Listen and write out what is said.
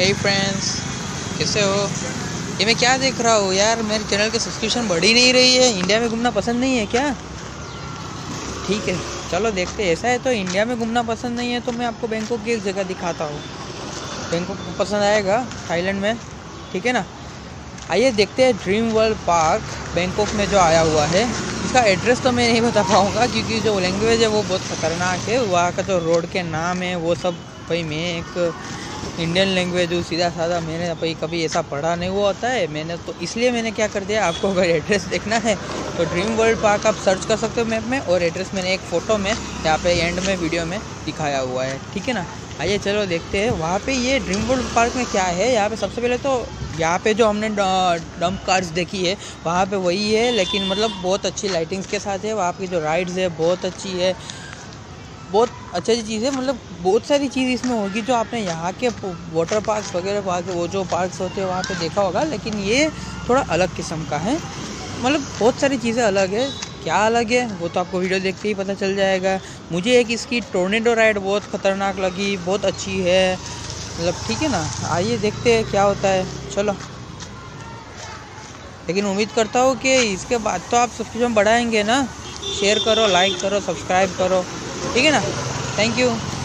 हे friends, कैसे हो? ये मैं क्या देख रहा हूँ यार, मेरे चैनल की सब्सक्रिप्शन बढ़ ही नहीं रही है। इंडिया में घूमना पसंद नहीं है क्या? ठीक है चलो देखते हैं। ऐसा है तो इंडिया में घूमना पसंद नहीं है तो मैं आपको बैंकॉक की एक जगह दिखाता हूँ। बैंकॉक पसंद आएगा थाईलैंड में, ठीक है ना। आइए देखते हैं ड्रीम वर्ल्ड पार्क बैंकॉक में जो आया हुआ है। इसका एड्रेस तो मैं नहीं बता पाऊँगा क्योंकि जो लैंग्वेज है वो बहुत खतरनाक है। वहाँ का जो रोड के नाम है वो सब भाई, मैं एक इंडियन लैंग्वेज हूँ, सीधा साधा, मैंने भाई कभी ऐसा पढ़ा नहीं हुआ होता है। मैंने तो इसलिए मैंने क्या कर दिया, आपको अगर एड्रेस देखना है तो ड्रीम वर्ल्ड पार्क आप सर्च कर सकते हो मैप में, और एड्रेस मैंने एक फ़ोटो में यहाँ पे एंड में वीडियो में दिखाया हुआ है, ठीक है ना। आइए चलो देखते हैं वहाँ पे ये ड्रीम वर्ल्ड पार्क में क्या है। यहाँ पे सबसे पहले तो यहाँ पे जो हमने डंप कार्स देखी है वहाँ पे वही है, लेकिन मतलब बहुत अच्छी लाइटिंग्स के साथ है। वहाँ की जो राइड्स है बहुत अच्छी है, बहुत अच्छी चीज़ है। मतलब बहुत सारी चीज़ इसमें होगी जो आपने यहाँ के वाटर पार्क वगैरह वहाँ के वो जो पार्क्स होते हैं वहाँ पर देखा होगा, लेकिन ये थोड़ा अलग किस्म का है। मतलब बहुत सारी चीज़ें अलग है, क्या अलग है वो तो आपको वीडियो देखते ही पता चल जाएगा। मुझे एक इसकी टोर्नेडो राइड बहुत ख़तरनाक लगी, बहुत अच्छी है, मतलब ठीक है ना। आइए देखते हैं क्या होता है, चलो। लेकिन उम्मीद करता हूँ कि इसके बाद तो आप सब्सक्रिप्शन बढ़ाएंगे ना, शेयर करो, लाइक करो, सब्सक्राइब करो, ठीक है ना। Thank you.